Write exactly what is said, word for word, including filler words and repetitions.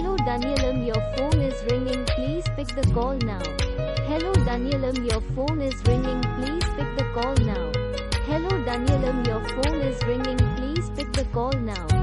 Hello Denulan, your phone is ringing, please pick the call now. Hello Denulan, your phone is ringing, please pick the call now. Hello Denulan, your phone is ringing, please pick the call now.